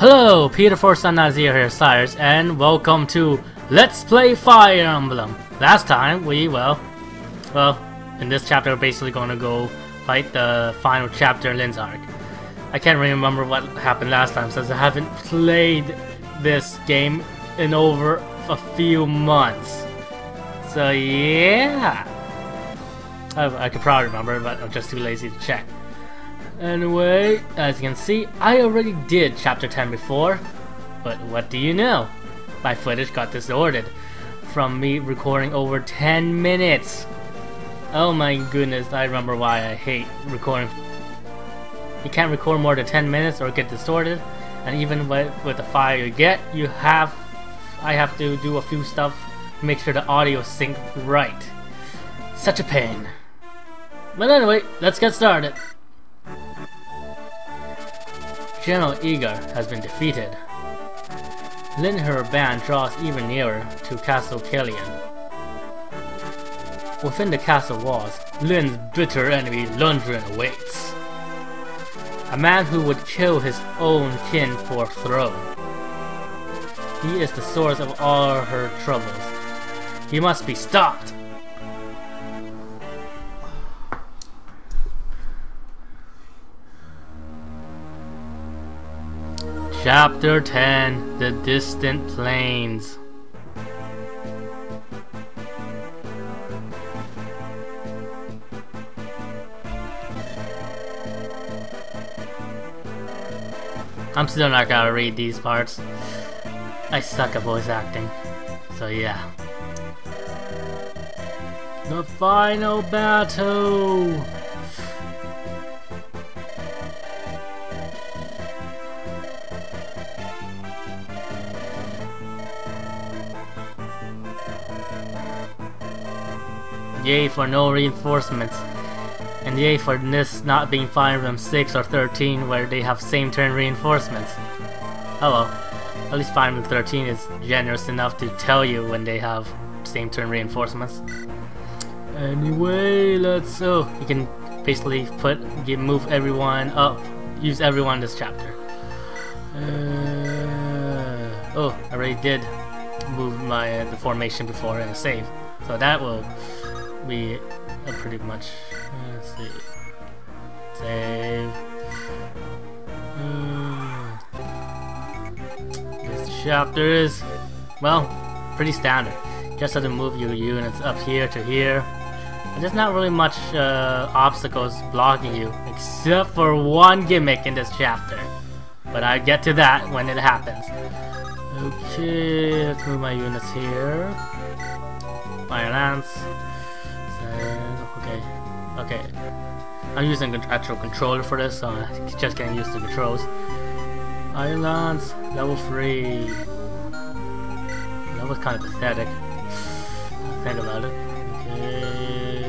Hello, Peter Force Nazir here, Sires, and welcome to Let's Play Fire Emblem. Last time we, well, in this chapter we're basically going to go fight the final chapter in Linz Arc. I can't really remember what happened last time since I haven't played this game in over a few months. So yeah, I could probably remember, but I'm just too lazy to check. Anyway, as you can see, I already did Chapter 10 before, but what do you know? My footage got distorted from me recording over 10 minutes. Oh my goodness, I remember why I hate recording. You can't record more than 10 minutes or get distorted, and even with the file you get, I have to do a few stuff to make sure the audio syncs right. Such a pain. But anyway, let's get started. General Igar has been defeated. Lyn and her band draws even nearer to Castle Caelin. Within the castle walls, Lyn's bitter enemy Lundgren awaits. A man who would kill his own kin for a throne. He is the source of all her troubles. He must be stopped! Chapter 10, The Distant Plains. I'm still not gonna read these parts. I suck at voice acting. So yeah. The final battle! Yay for no reinforcements, and yay for this not being Fire Emblem 6 or 13 where they have same turn reinforcements. Oh well, at least Fire Emblem 13 is generous enough to tell you when they have same turn reinforcements. Anyway, let's you can basically move everyone up, use everyone this chapter. Oh, I already did move my the formation before and save, so that will be pretty much. Let's see. Save. This chapter is, well, pretty standard. Just have to move your units up here to here. And there's not really much obstacles blocking you, except for one gimmick in this chapter. But I get to that when it happens. Okay, let's move my units here. Fire Lance. Okay, I'm using an actual controller for this, so I'm just getting used to the controls. Iron Lance, level 3. That was kind of pathetic. Think about it. Okay.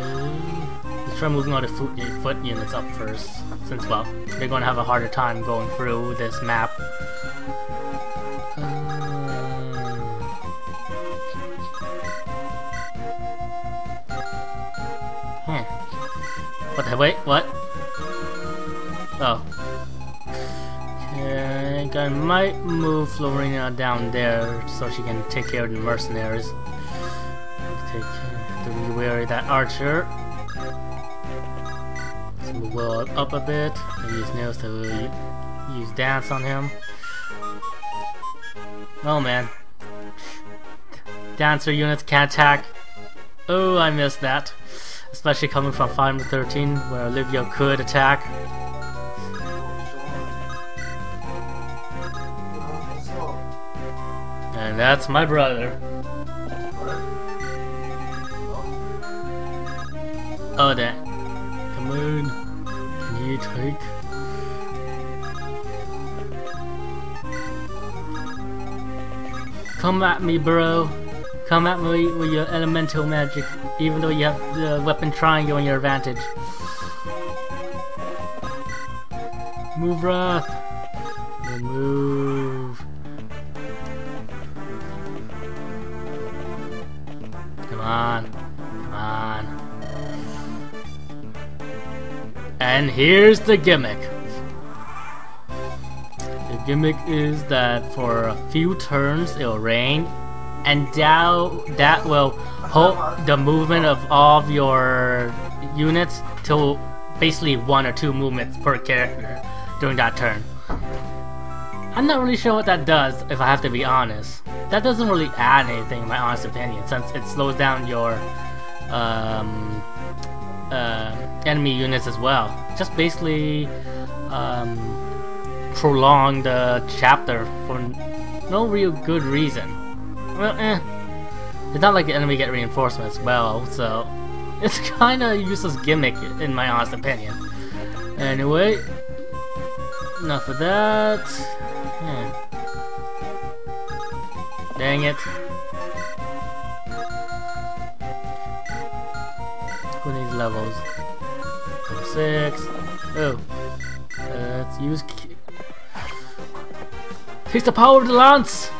Let's try moving all the foot units up first, since, well, they're going to have a harder time going through this map. Wait, what? Oh. Okay, I might move Florina down there so she can take care of the mercenaries. Take care to be wary of that archer. So move Will up a bit. I use Nils to use dance on him. Oh man. Dancer units can't attack. Oh, I missed that. Especially coming from 5 to 13, where Olivia could attack. And that's my brother. Oh, that. Come on. Can you take? Come at me, bro. Come at me with your elemental magic, even though you have the weapon triangle on your advantage. Move, Rath! Move! Come on. Come on. And here's the gimmick. The gimmick is that for a few turns it'll rain, and that will hold the movement of all of your units till basically 1 or 2 movements per character during that turn. I'm not really sure what that does, if I have to be honest. That doesn't really add anything in my honest opinion, since it slows down your enemy units as well. Just basically prolong the chapter for no real good reason. Well, it's not like the enemy get reinforcements as well, so it's kinda useless gimmick in my honest opinion. Anyway, enough of that. Dang it. Who needs levels? 6. Oh. Let's use... Taste the power of the lance!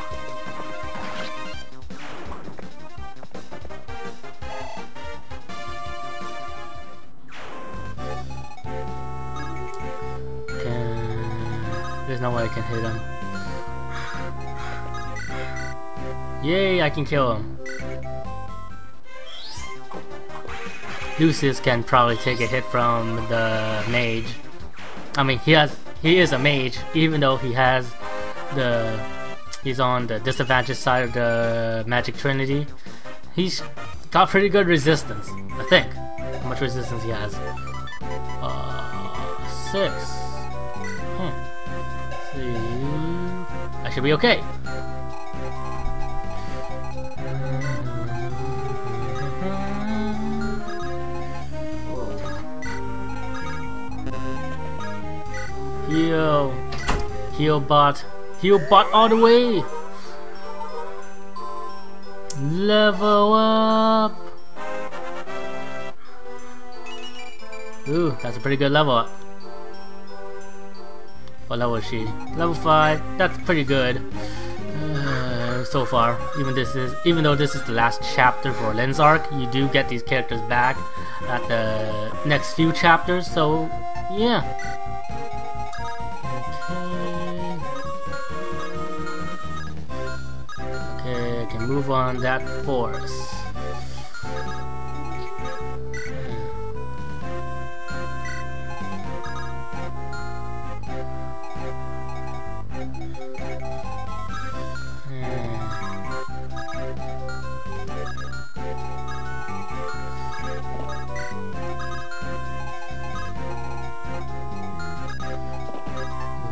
There's no way I can hit him. Yay, I can kill him. Lucius can probably take a hit from the mage. I mean, he is a mage, even though he's on the disadvantaged side of the magic trinity. He's got pretty good resistance, I think. How much resistance he has? 6. Let's see. I should be okay. Yo, heal bot all the way. Level up. Ooh, that's a pretty good level up. What level is she? Level 5. That's pretty good so far. Even though this is the last chapter for Linz Arc, you do get these characters back at the next few chapters. So yeah. Move on that force.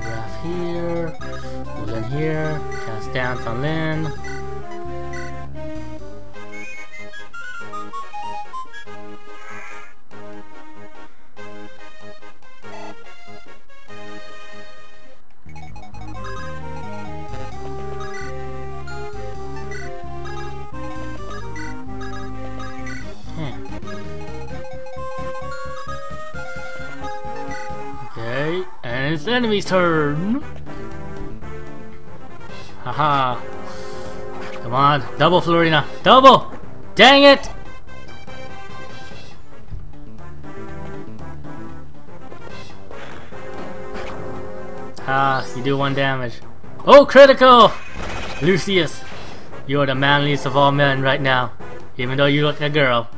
Rath here, Lyn here, cast down on Lyn. And it's the enemy's turn! Haha! Come on, double Florina! Double! Dang it! Ah, you do 1 damage. Oh, critical! Lucius, you're the manliest of all men right now, even though you look like a girl.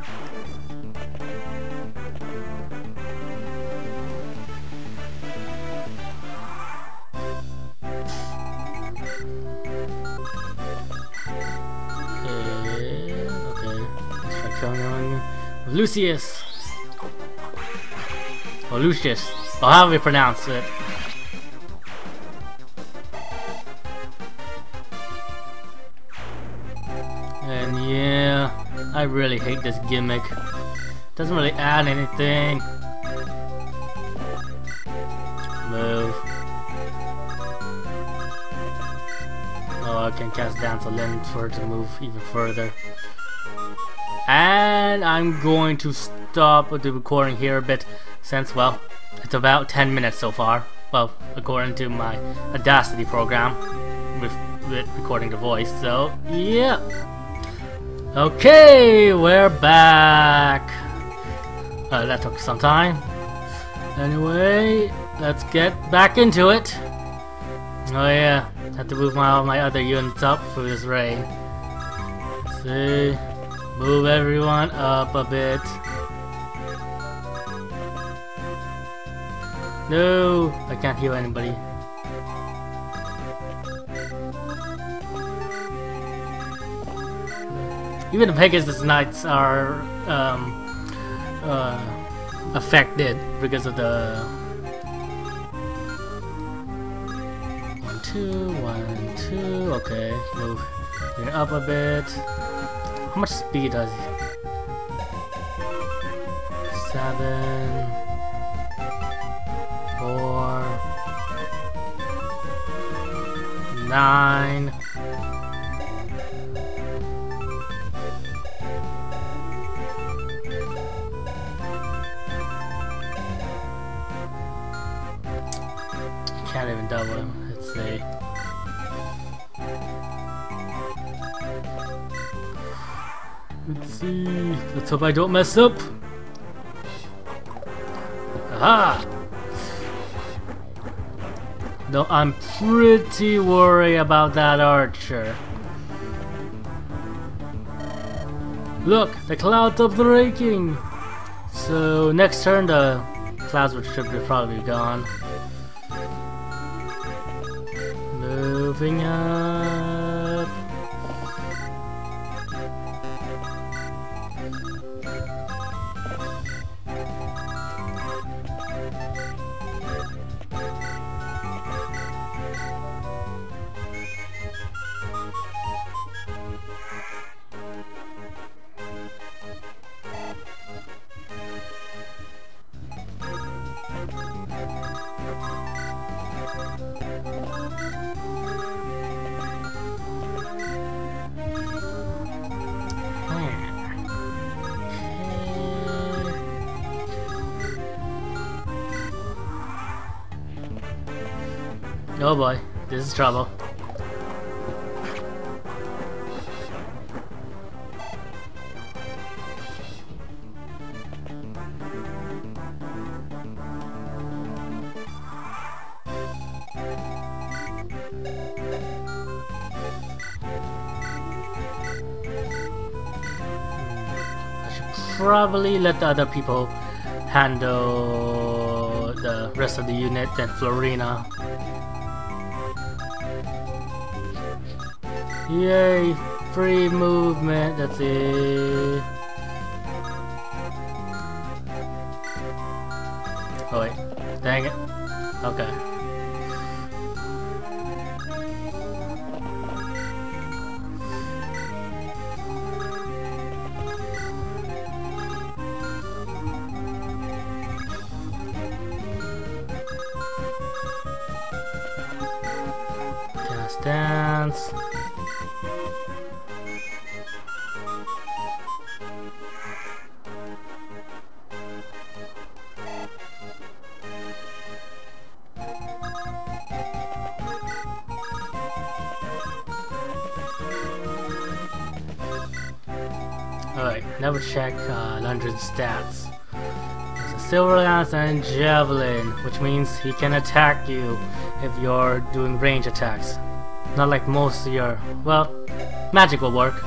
Lucius, or Lucius, or however you pronounce it. And yeah, I really hate this gimmick. Doesn't really add anything. Move. Oh, I can cast down to Lyn for it to move even further. And I'm going to stop the recording here a bit, since, well, it's about 10 minutes so far. Well, according to my Audacity program, with recording the voice, so, yeah. Okay, we're back. That took some time. Anyway, let's get back into it. Oh yeah, I have to move all my other units up for this raid. Let's see, move everyone up a bit. No, I can't heal anybody. Even the Pegasus Knights are affected because of the 1, 2, 1, 2. Okay, move here up a bit. How much speed does he? 7, 4, 9. Can't even double him. Let's see. Let's hope I don't mess up. Aha! No, I'm pretty worried about that archer. Look, the clouds are breaking. So next turn the clouds should be probably gone. Moving up. Oh boy, this is trouble. I should probably let the other people handle the rest of the unit than Florina. Yay! Free movement, that's it. Oh wait, dang it. Okay. Just dance. Never check Lundgren's stats. There's a silver lance and javelin, which means he can attack you if you're doing range attacks. Not like most of your, well, magic will work.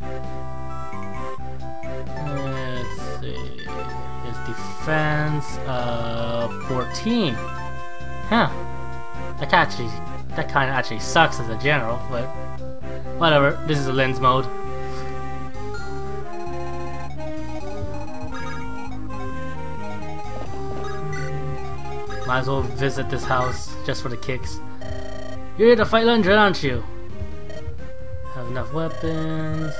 Let's see, his defense 14. Huh? That kind of actually sucks as a general, but whatever. This is a Linz mode. Might as well visit this house just for the kicks. You're here to fight Lundgren, aren't you? Have enough weapons.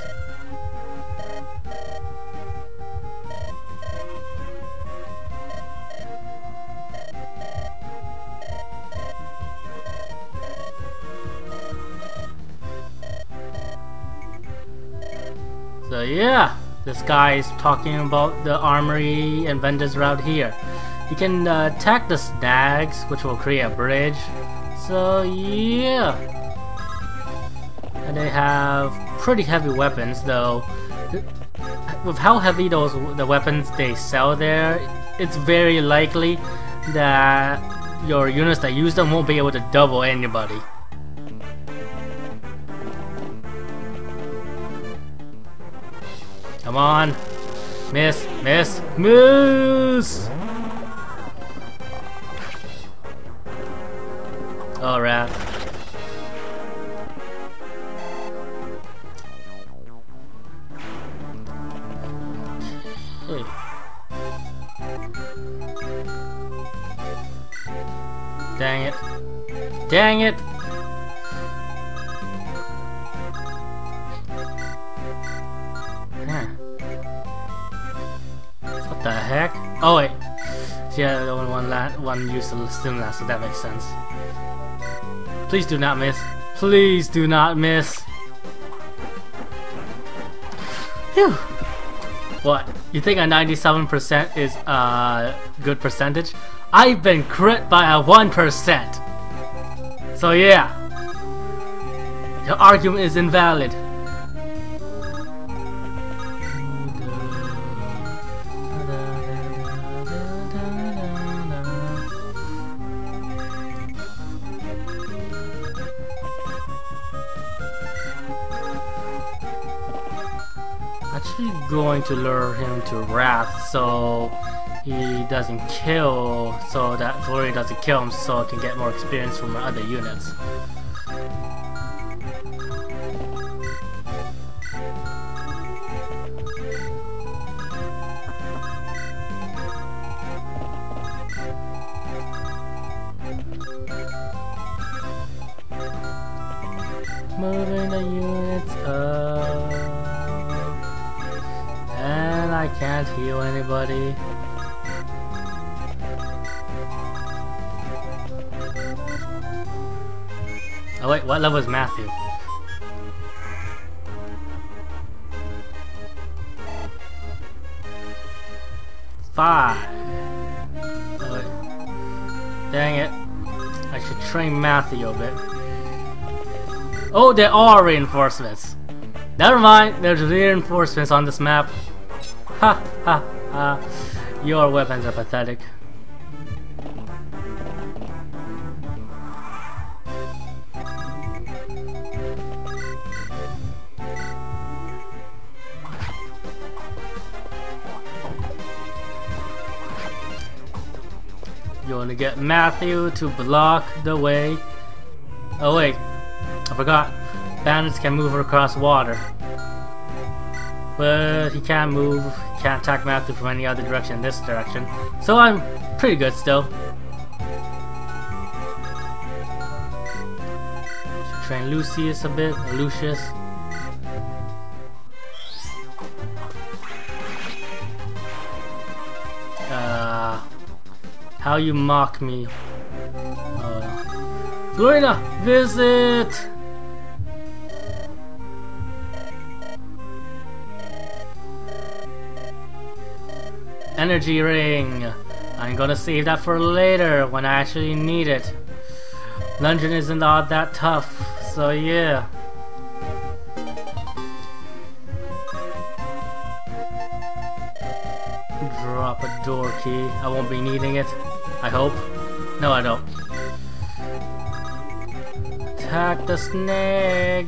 So yeah, this guy is talking about the armory and vendors around here. You can attack the snags, which will create a bridge. So yeah, and they have pretty heavy weapons, though. With how heavy the weapons they sell there, it's very likely that your units that use them won't be able to double anybody. Come on. Miss, miss, miss! Oh, Rath. Hey. Dang it. Dang it! What the heck? Oh wait. Yeah, the one used to stim last, so that makes sense. Please do not miss. Please do not miss. Phew. What? You think a 97% is a good percentage? I've been crit by a 1%. So yeah. Your argument is invalid. Going to lure him to Rath so he doesn't kill, so that Florina doesn't kill him, so it can get more experience from other units. Moving the units up. And I can't heal anybody. Oh wait, what level is Matthew? Five. Oh wait. Dang it. I should train Matthew a bit. Oh, there are reinforcements. Never mind, there's reinforcements on this map. Ha ha ha. Your weapons are pathetic. You want to get Matthew to block the way. Oh wait, I forgot. Bandits can move across water. But he can't move, can't attack Matthew from any other direction in this direction. So I'm pretty good still. Should train Lucius a bit, Lucius. How you mock me. Florina, visit! Energy ring. I'm gonna save that for later when I actually need it. Lundgren isn't all that tough, so yeah. Drop a door key. I won't be needing it. I hope. No, I don't. Attack the snag.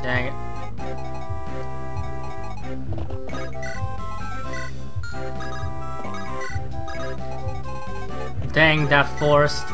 Dang it. Dang that forest.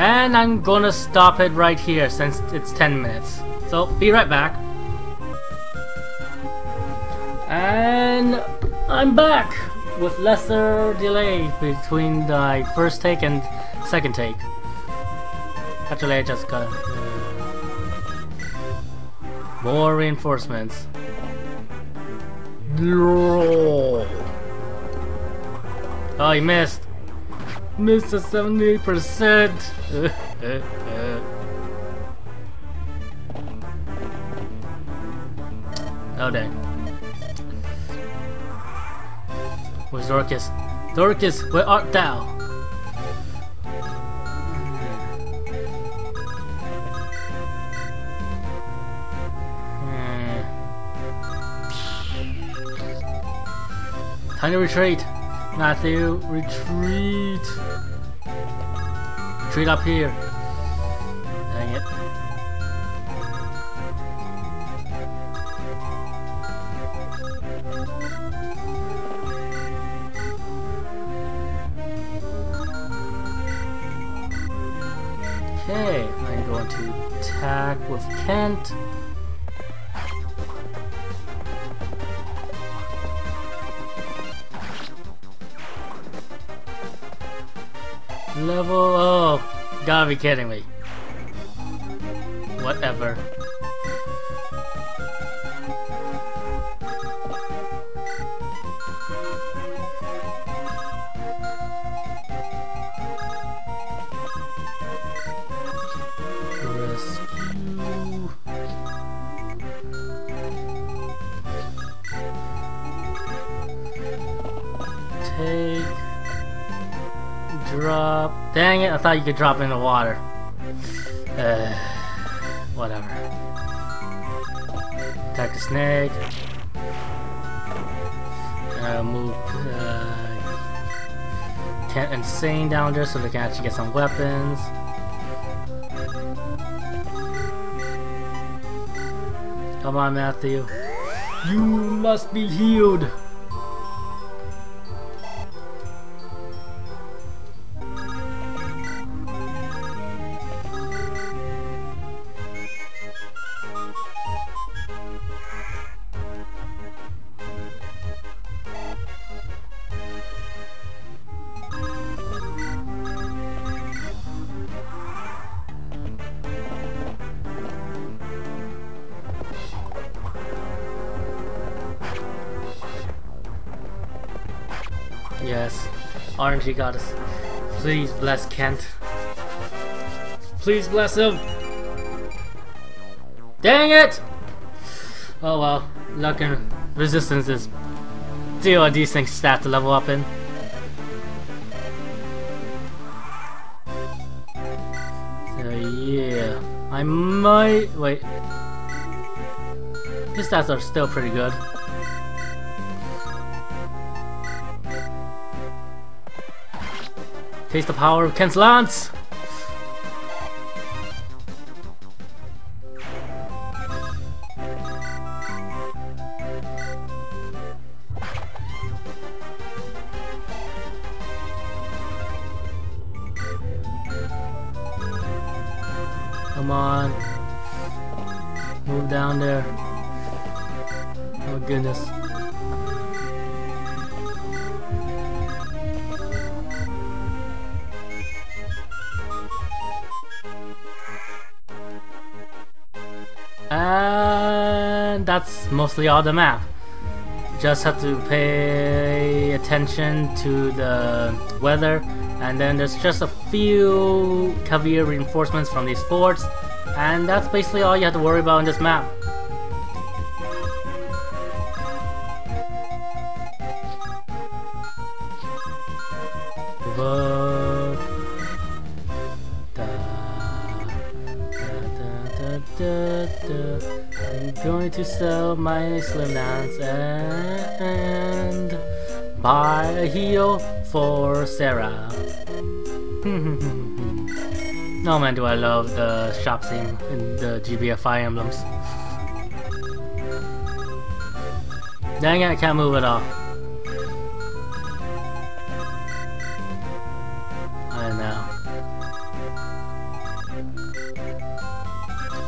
And I'm gonna stop it right here since it's 10 minutes. So, be right back. And I'm back with lesser delay between my first take and second take. Actually, I just got more reinforcements. Oh, he missed. Missed a 78%. Oh dang. Where's Dorcas? Dorcas, where art thou? Time to retreat. Matthew, retreat. Retreat up here. Dang it. Okay, I'm going to attack with Kent. Level up. Oh, gotta be kidding me. Whatever. Dang it, I thought you could drop it in the water. Whatever. Attack the snake. Move Kent and Sain down there so they can actually get some weapons. Come on, Matthew. You must be healed! Yes, RNG goddess. Please bless Kent. Please bless him. Dang it! Oh well, luck and resistance is still a decent stat to level up in. So yeah, I might wait. His stats are still pretty good. Taste the power of Kent's lance! Come on. Move down there. Oh goodness. And that's mostly all the map. Just have to pay attention to the weather, and then there's just a few caviar reinforcements from these forts, and that's basically all you have to worry about in this map. I'm going to sell my slim dance and buy a heel for Sarah. No man, do I love the shop scene in the GBF Fire Emblems. Dang it, I can't move at all. I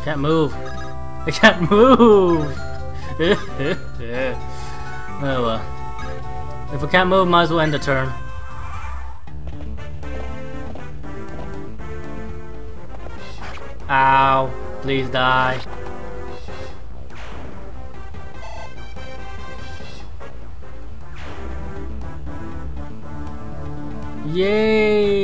know. Can't move. I can't move. Oh well. If we can't move, might as well end the turn. Ow! Please die. Yay!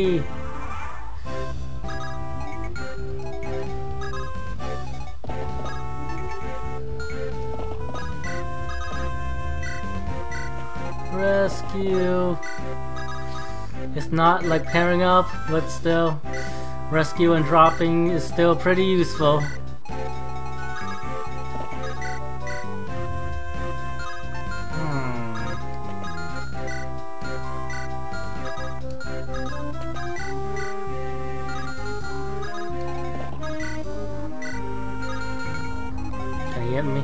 rescue. It's not like pairing up, but still, rescue and dropping is still pretty useful. Can you hit me?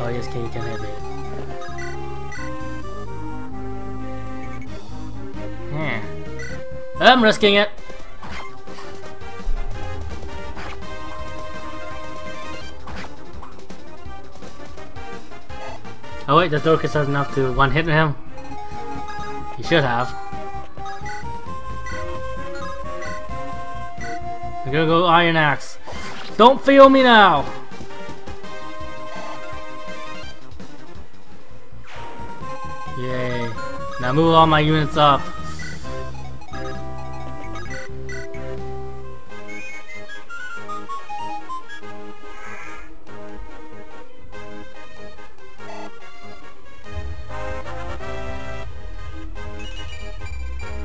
Oh yes, you can hit me. I'm risking it! Oh wait, the Dorcas has enough to one-hit him. He should have. We're gonna go Iron Axe. Don't feel me now! Yay. Now move all my units up.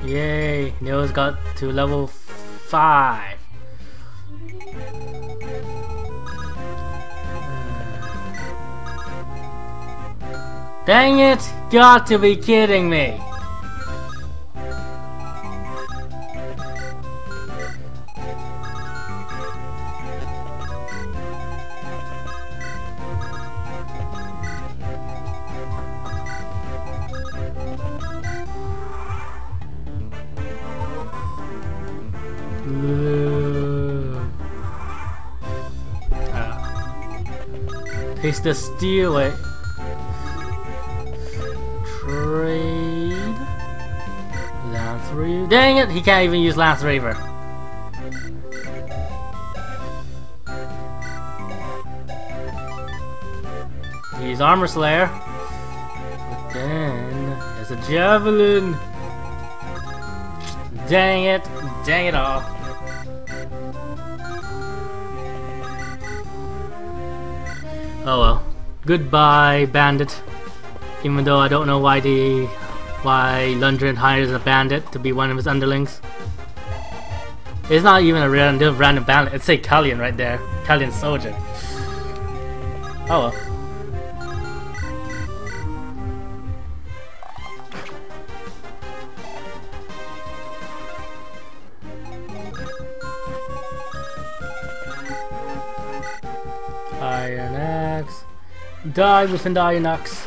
Yay, Nils got to level 5. Dang it, got to be kidding me. He's to steal it. Trade. Lancereaver. Dang it! He can't even use Lancereaver. He's Armor Slayer. But then there's a Javelin. Dang it! Dang it all. Oh well. Goodbye, bandit. Even though I don't know why Lundgren hires a bandit to be one of his underlings. It's not even a random bandit. It's a Kallion right there. Kallion soldier. Oh well. Iron Axe. Die with an Iron Axe.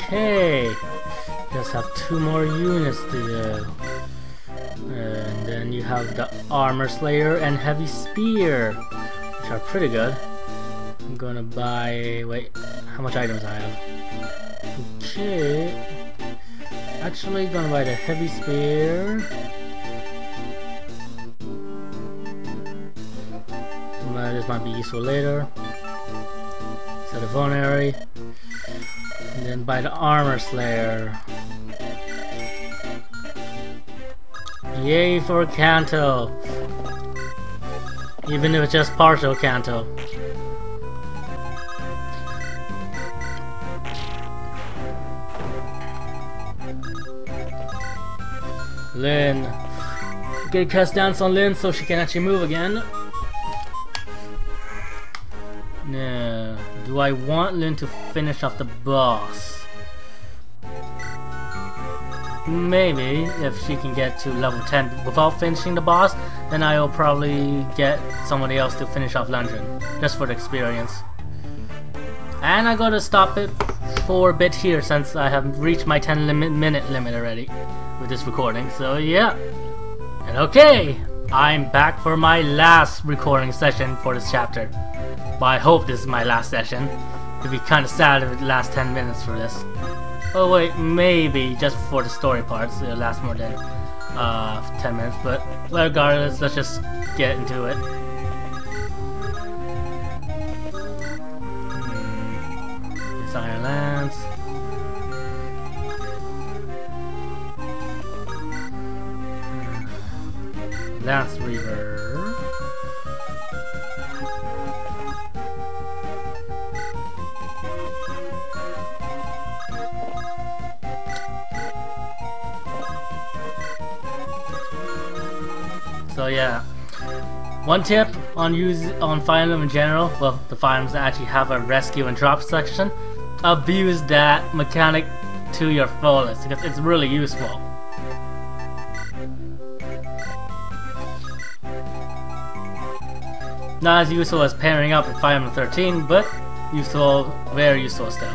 Okay. Just have 2 more units to do. And then you have the Armor Slayer and Heavy Spear, which are pretty good. I'm gonna buy... wait, how much items I have? Okay. Actually, gonna buy the Heavy Spear. This might be useful later. So the Vulnerary. And then buy the Armor Slayer. Yay for Kanto! Even if it's just partial Kanto. Lyn. Get a cast dance on Lyn so she can actually move again. No. Do I want Lyn to finish off the boss? Maybe. If she can get to level 10 without finishing the boss, then I'll probably get somebody else to finish off Lundgren. Just for the experience. And I gotta stop it for a bit here since I have reached my 10-minute limit already. With this recording, so yeah. And okay, I'm back for my last recording session for this chapter. But I hope this is my last session. It'd be kind of sad if it lasts 10 minutes for this. Oh wait, maybe just for the story parts it'll last more than 10 minutes, but regardless, let's just get into it. It's Iron Lance. Lancereaver. So yeah, one tip on Fire Emblem in general, well, the Fire Emblems that actually have a rescue and drop section, abuse that mechanic to your fullest because it's really useful. Not as useful as pairing up with Fire Emblem 13, but useful, very useful still.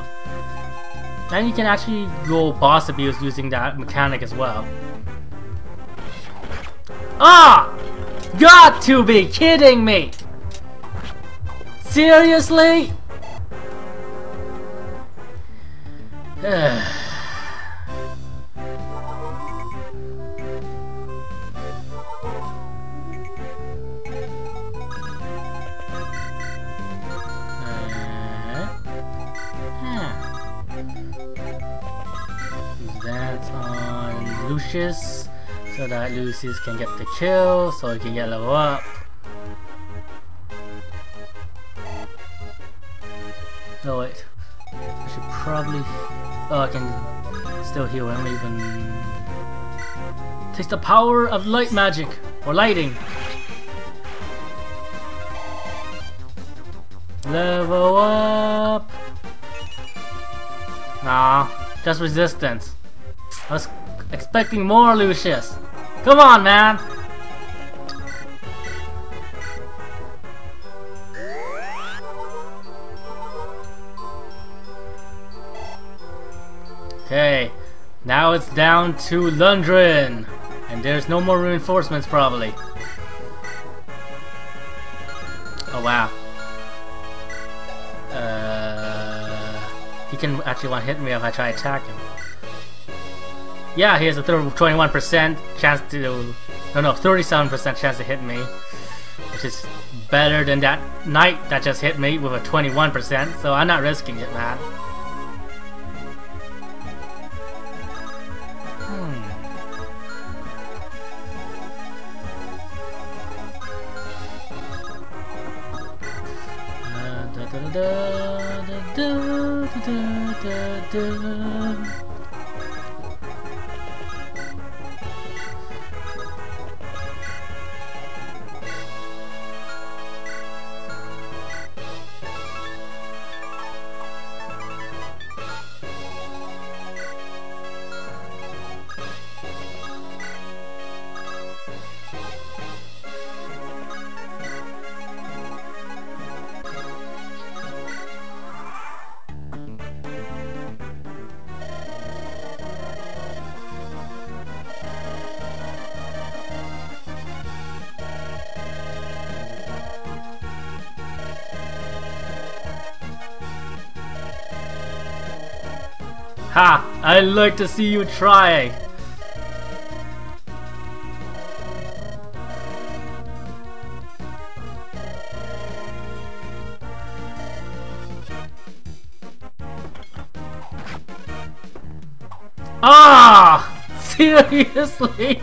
And you can actually go boss abuse using that mechanic as well. Ah! Got to be kidding me! Seriously? That's on Lucius, so that Lucius can get the kill, so he can get level up. Oh wait, I should probably... Oh, I can still heal him even... Takes the power of light magic, or lighting. Level up! Nah, just resistance. I was expecting more, Lucius. Come on, man! Okay, now it's down to Lundgren. And there's no more reinforcements, probably. Oh, wow. He can actually want to hit me if I try to attack him. Yeah, he has a 21% chance to... No, 37% chance to hit me. Which is better than that knight that just hit me with a 21%, so I'm not risking it, man. Ha! I like to see you try! Ah! Seriously?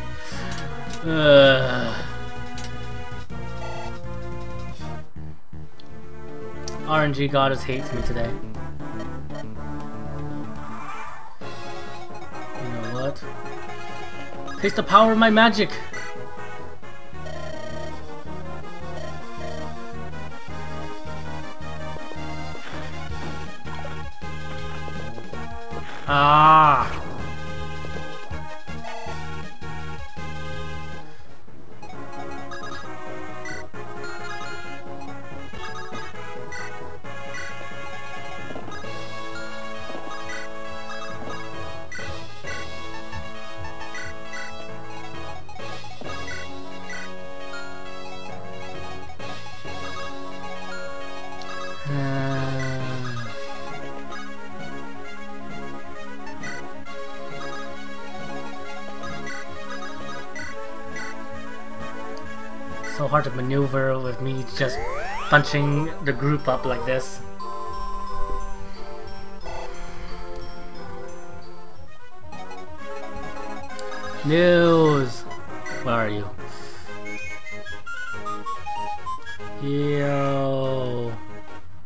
RNG Goddess hates me today. Taste the power of my magic! Ah! So hard to maneuver with me just punching the group up like this. Nils! Where are you? Yo!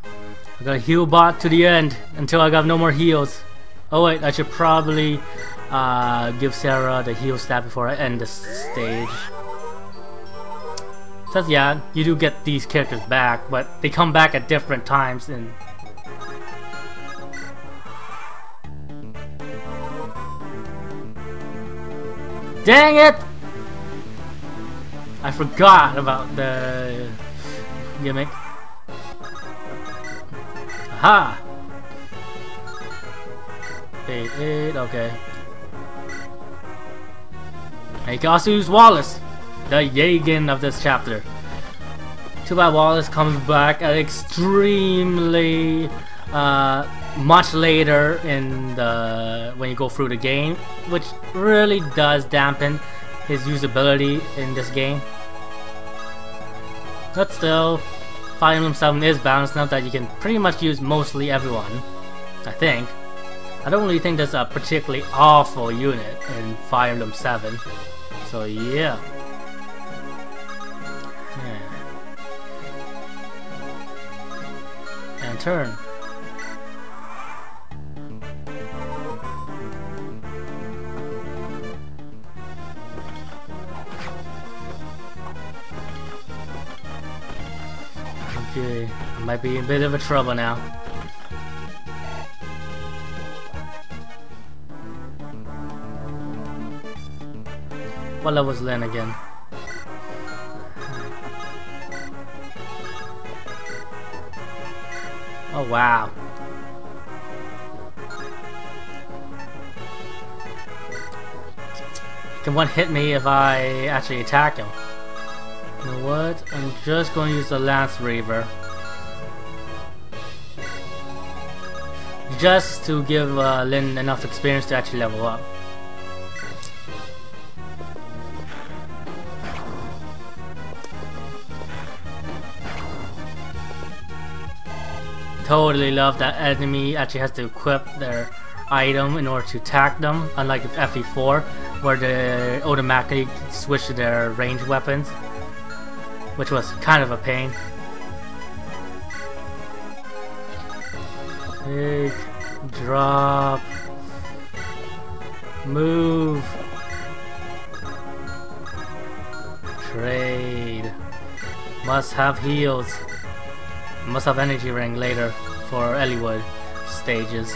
I got a heal bot to the end until I got no more heals. Oh wait, I should probably give Sarah the heal stat before I end this stage. says, yeah, you do get these characters back, but they come back at different times in... Dang it! I forgot about the gimmick. Aha! 8-8, okay. And you can also use Wallace, the Jagen of this chapter. Too bad Wallace comes back at extremely much later in the when you go through the game, which really does dampen his usability in this game. But still, Fire Emblem 7 is balanced enough that you can pretty much use mostly everyone, I think. I don't really think there's a particularly awful unit in Fire Emblem 7, so yeah. And turn. Okay, I might be in a bit of a trouble now. What level is Lyn again? Oh wow. He can one hit me if I actually attack him. You know what? I'm just going to use the lancereaver. Just to give Lyn enough experience to actually level up. Totally love that enemy actually has to equip their item in order to attack them, unlike with FE4 where they automatically switch to their ranged weapons, which was kind of a pain. Take, drop, move, trade, must have heals. Must have energy ring later for Eliwood stages.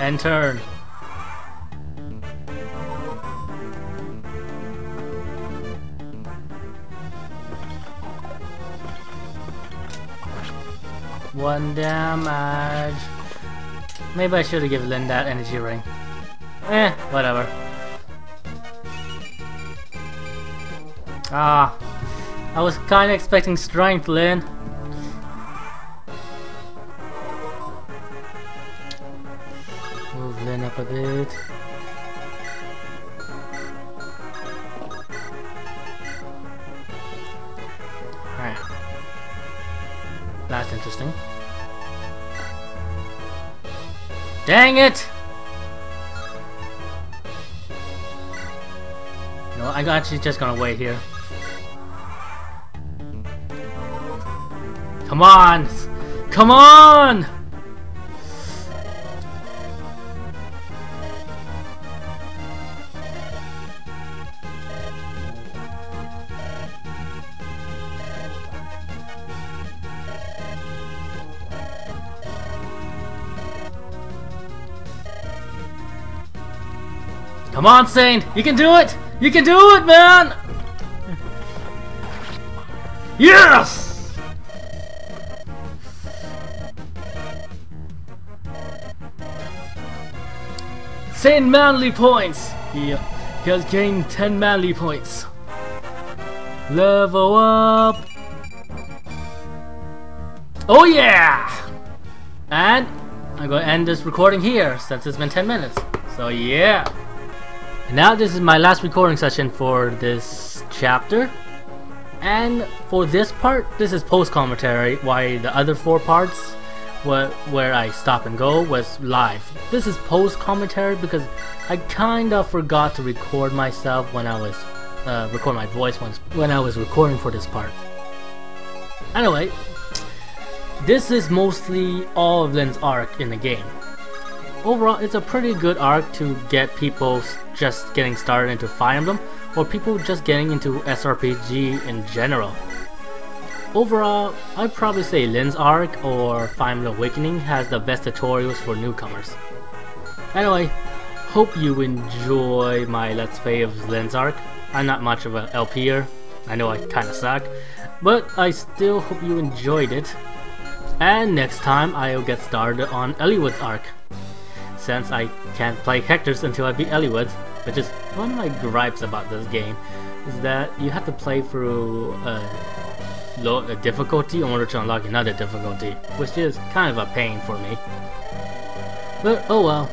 End turn. One damage. Maybe I should have given Lyn that energy ring. Eh, whatever. Ah. I was kinda expecting strength, Lyn. Move Lyn up a bit. Alright. That's interesting. Dang it! You know what, I'm actually just gonna wait here. Come on! Come on! Come on, Sain! You can do it! You can do it, man! Yes! Gain manly points! Yeah, he has gained 10 manly points. Level up! Oh yeah! And I'm gonna end this recording here since it's been 10 minutes. So yeah! And now this is my last recording session for this chapter. And for this part, this is post-commentary, why the other 4 parts where I stop and go was live. This is post-commentary because I kind of forgot to record myself when I was record my voice once when I was recording for this part. Anyway, this is mostly all of Linz Arc in the game. overall, it's a pretty good arc to get people just getting started into Fire Emblem, or people just getting into SRPG in general. Overall, I'd probably say Linz Arc or Fire Emblem Awakening has the best tutorials for newcomers. Anyway, hope you enjoy my Let's Play of Linz Arc. I'm not much of an LPer, I know I kinda suck, but I still hope you enjoyed it. And next time I'll get started on Eliwood's arc, since I can't play Hector's until I beat Eliwood, which is one of my gripes about this game, is that you have to play through a difficulty in order to unlock another difficulty, which is kind of a pain for me. But oh well.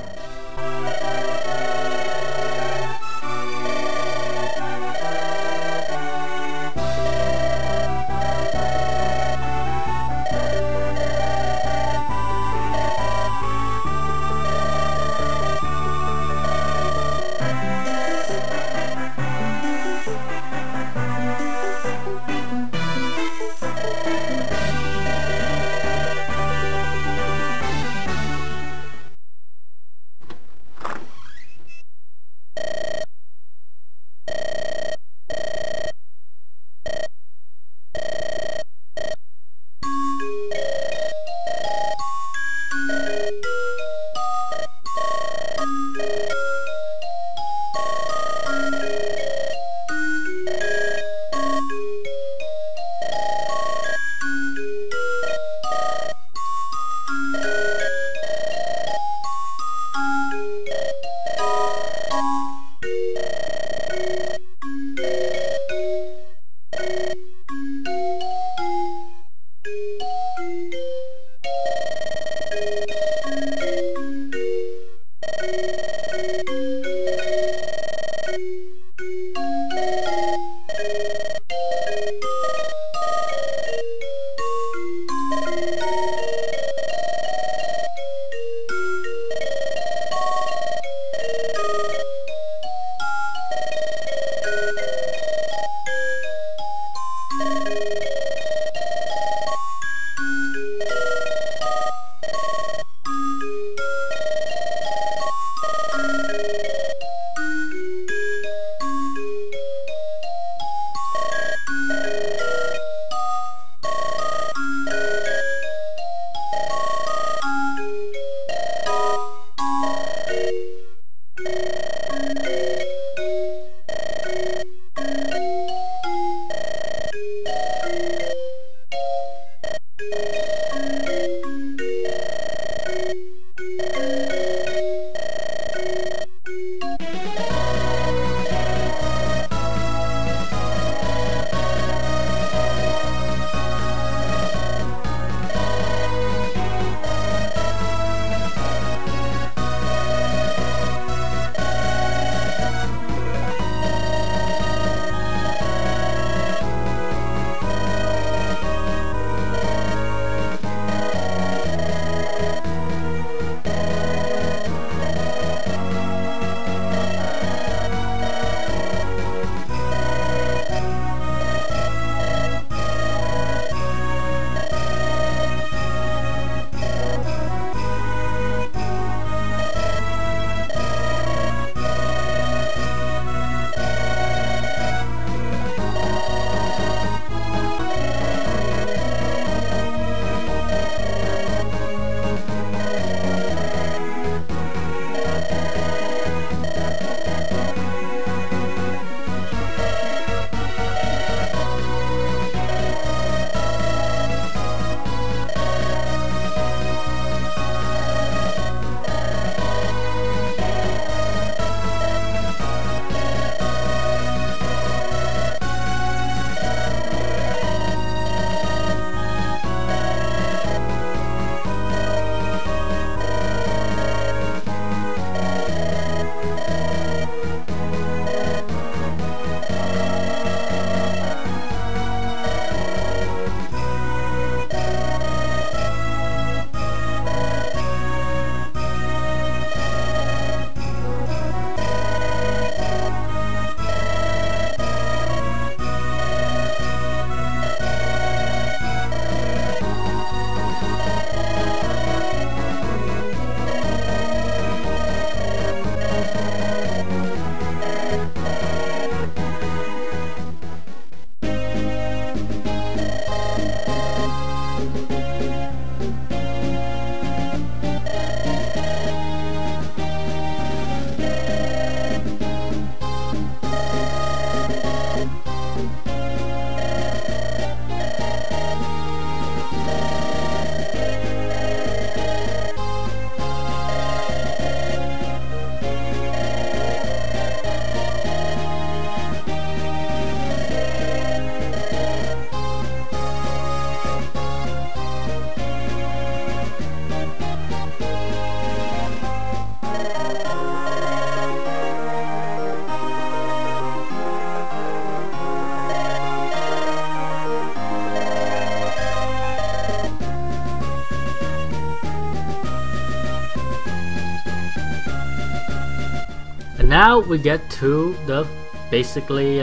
now we get to the basically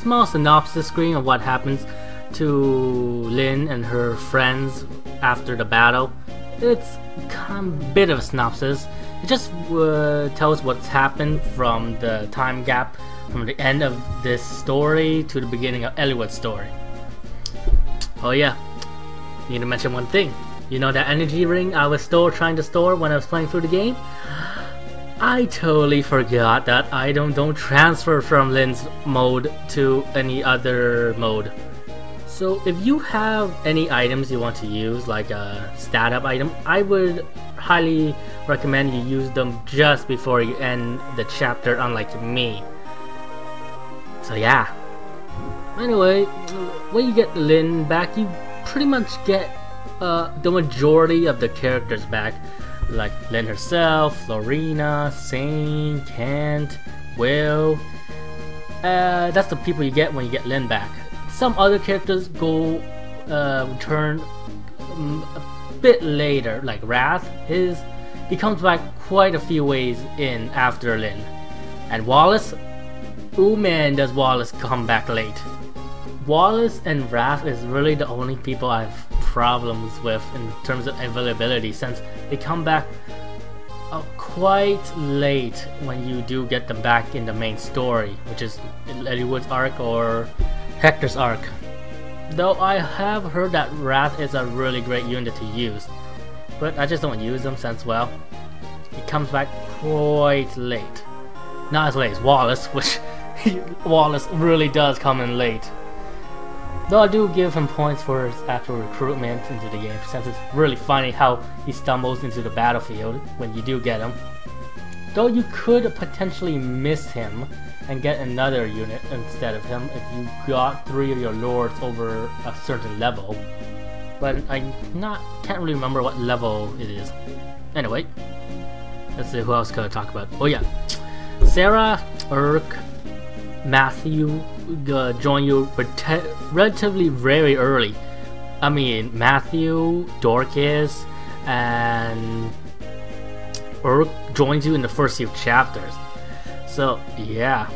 small synopsis screen of what happens to Lyn and her friends after the battle. It's kind of a bit of a synopsis. It just tells what's happened from the time gap from the end of this story to the beginning of Eliwood's story. Oh yeah, need to mention one thing. You know that energy ring I was trying to store when I was playing through the game? I totally forgot that I don't transfer from Lyn's mode to any other mode. So if you have any items you want to use, like a stat up item, I would highly recommend you use them just before you end the chapter, unlike me. So yeah. Anyway, when you get Lyn back, you pretty much get the majority of the characters back, like Lyn herself, Florina, Sain, Kent, Will. That's the people you get when you get Lyn back. Some other characters go return a bit later, like Rath. He comes back quite a few ways in after Lyn. And Wallace, oh man, does Wallace come back late. Wallace and Rath is really the only people I've problems with in terms of availability, since they come back quite late when you do get them back in the main story, which is Eliwood's arc or Hector's arc. Though I have heard that Rath is a really great unit to use, but I just don't use them since, well, it comes back quite late. Not as late as Wallace, which Wallace really does come in late. Though I do give him points for his actual recruitment into the game, since it's really funny how he stumbles into the battlefield when you do get him. Though you could potentially miss him and get another unit instead of him if you got 3 of your lords over a certain level. But I can't really remember what level it is. Anyway, let's see who else could I talk about. Oh yeah, Sarah, Erk, Matthew join you relatively very early. I mean, Matthew, Dorcas, and Erk joins you in the first few chapters. So yeah.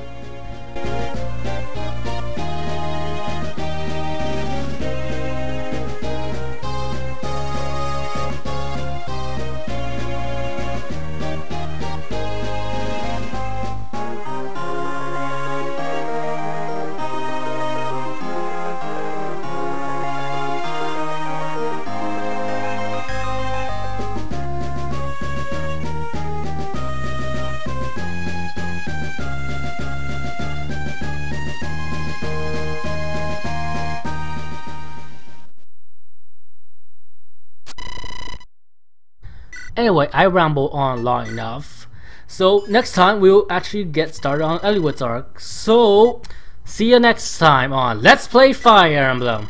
Anyway, I rambled on long enough, so next time we'll actually get started on Eliwood's arc. So see you next time on Let's Play Fire Emblem.